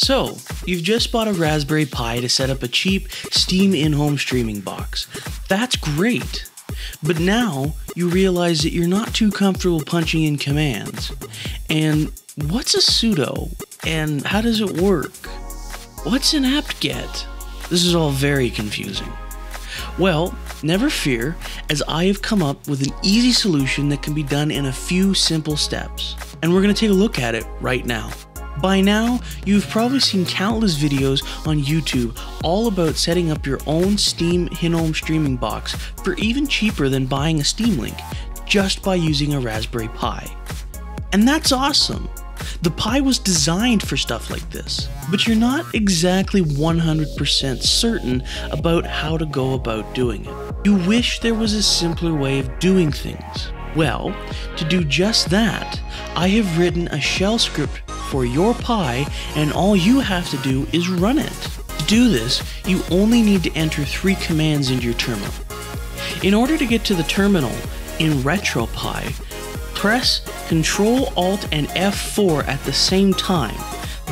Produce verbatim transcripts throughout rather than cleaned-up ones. So, you've just bought a Raspberry Pi to set up a cheap Steam in-home streaming box. That's great! But now, you realize that you're not too comfortable punching in commands. And what's a sudo? And how does it work? What's an apt-get? This is all very confusing. Well, never fear, as I have come up with an easy solution that can be done in a few simple steps. And we're going to take a look at it right now. By now, you've probably seen countless videos on YouTube all about setting up your own Steam in-home streaming box for even cheaper than buying a Steam Link, just by using a Raspberry Pi. And that's awesome! The Pi was designed for stuff like this, but you're not exactly one hundred percent certain about how to go about doing it. You wish there was a simpler way of doing things. Well, to do just that, I have written a shell script for your Pi, and all you have to do is run it. To do this, you only need to enter three commands into your terminal. In order to get to the terminal in RetroPie, press control alt and F four at the same time.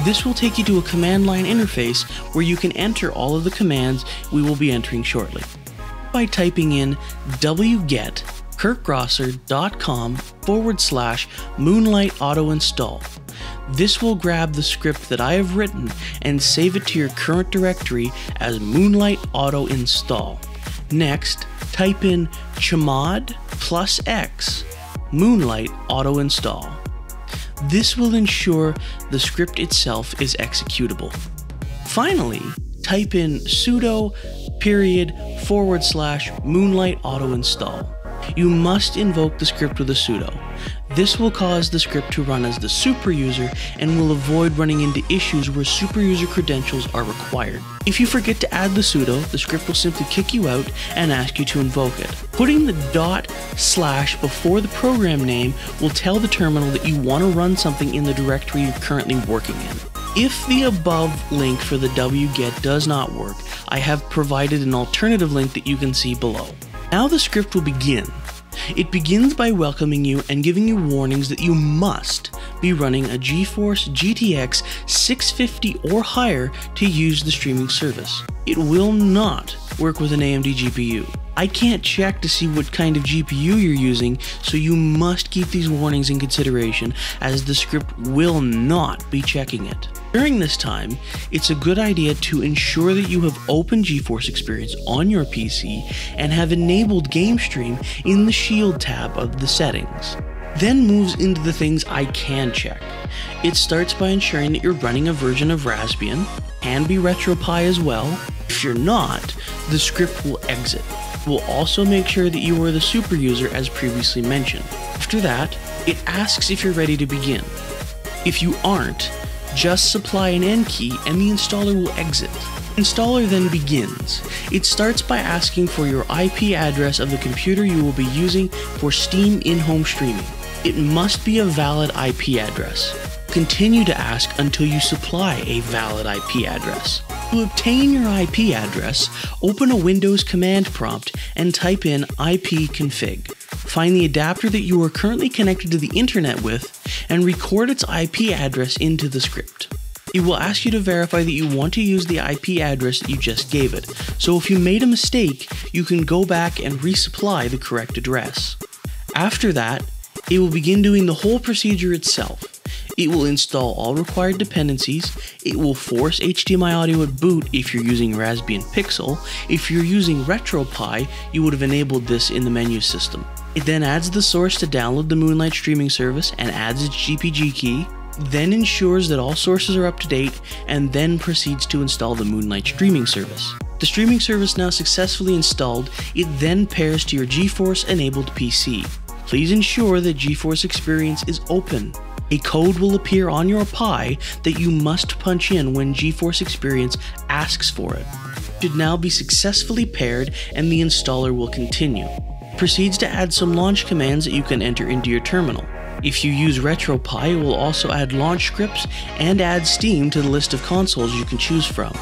This will take you to a command line interface where you can enter all of the commands we will be entering shortly. By typing in wget Kurtgrosser.com forward slash Moonlight auto install. This will grab the script that I have written and save it to your current directory as Moonlight auto install. Next, type in chmod plus x Moonlight auto install. This will ensure the script itself is executable. Finally, type in sudo period forward slash Moonlight auto install. You must invoke the script with a sudo. This will cause the script to run as the superuser and will avoid running into issues where superuser credentials are required. If you forget to add the sudo, the script will simply kick you out and ask you to invoke it. Putting the dot slash before the program name will tell the terminal that you want to run something in the directory you're currently working in. If the above link for the wget does not work, I have provided an alternative link that you can see below. Now the script will begin. It begins by welcoming you and giving you warnings that you must be running a GeForce G T X six fifty or higher to use the streaming service. It will not work with an A M D G P U. I can't check to see what kind of G P U you're using, so you must keep these warnings in consideration as the script will not be checking it. During this time, it's a good idea to ensure that you have opened GeForce Experience on your P C and have enabled GameStream in the Shield tab of the settings. Then moves into the things I can check. It starts by ensuring that you're running a version of Raspbian, can be RetroPie as well. If you're not, the script will exit. We'll also make sure that you are the superuser as previously mentioned. After that, it asks if you're ready to begin. If you aren't, just supply an N key and the installer will exit. Installer then begins. It starts by asking for your I P address of the computer you will be using for Steam in-home streaming. It must be a valid I P address. Continue to ask until you supply a valid I P address. To obtain your I P address, open a Windows command prompt and type in I P config. Find the adapter that you are currently connected to the internet with and record its I P address into the script. It will ask you to verify that you want to use the I P address that you just gave it, so if you made a mistake, you can go back and resupply the correct address. After that, it will begin doing the whole procedure itself. It will install all required dependencies, it will force H D M I audio at boot if you're using Raspbian Pixel. If you're using RetroPie, you would have enabled this in the menu system. It then adds the source to download the Moonlight streaming service and adds its G P G key, then ensures that all sources are up to date, and then proceeds to install the Moonlight streaming service. The streaming service now successfully installed, it then pairs to your GeForce-enabled P C. Please ensure that GeForce Experience is open. A code will appear on your Pi that you must punch in when GeForce Experience asks for it. It should now be successfully paired and the installer will continue. Proceeds to add some launch commands that you can enter into your terminal. If you use RetroPie, it will also add launch scripts and add Steam to the list of consoles you can choose from.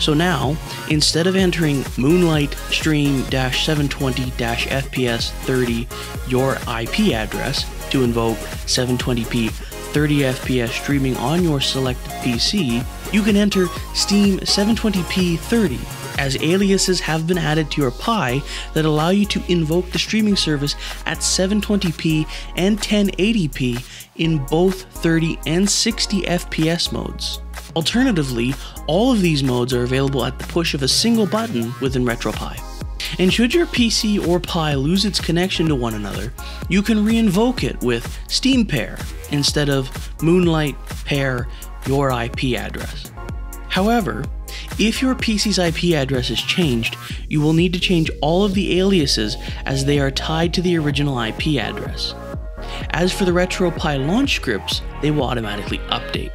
So now, instead of entering Moonlight stream seven twenty F P S thirty your I P address to invoke seven twenty p thirty F P S streaming on your selected P C, you can enter Steam seven twenty p thirty, as aliases have been added to your Pi that allow you to invoke the streaming service at seven twenty p and ten eighty p in both thirty and sixty F P S modes. Alternatively, all of these modes are available at the push of a single button within RetroPie. And should your P C or Pi lose its connection to one another, you can reinvoke it with Steam Pair instead of Moonlight Pair your I P address. However, if your P C's I P address is changed, you will need to change all of the aliases as they are tied to the original I P address. As for the RetroPie launch scripts, they will automatically update.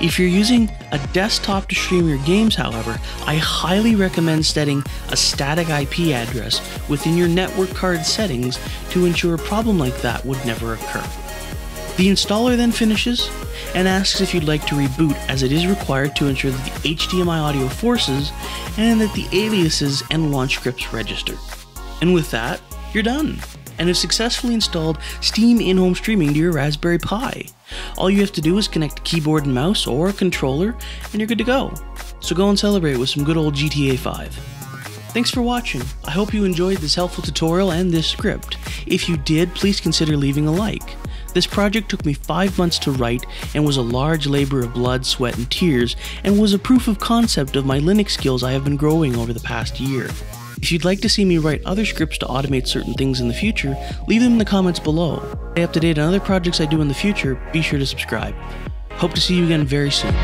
If you're using a desktop to stream your games, however, I highly recommend setting a static I P address within your network card settings to ensure a problem like that would never occur. The installer then finishes and asks if you'd like to reboot, as it is required to ensure that the H D M I audio forces and that the aliases and launch scripts register. And with that, you're done, and have successfully installed Steam in-home streaming to your Raspberry Pi. All you have to do is connect a keyboard and mouse or a controller, and you're good to go. So go and celebrate with some good old G T A five. Thanks for watching. I hope you enjoyed this helpful tutorial and this script. If you did, please consider leaving a like. This project took me five months to write and was a large labor of blood, sweat, and tears, and was a proof of concept of my Linux skills I have been growing over the past year. If you'd like to see me write other scripts to automate certain things in the future, leave them in the comments below. Stay up to date on other projects I do in the future, be sure to subscribe. Hope to see you again very soon.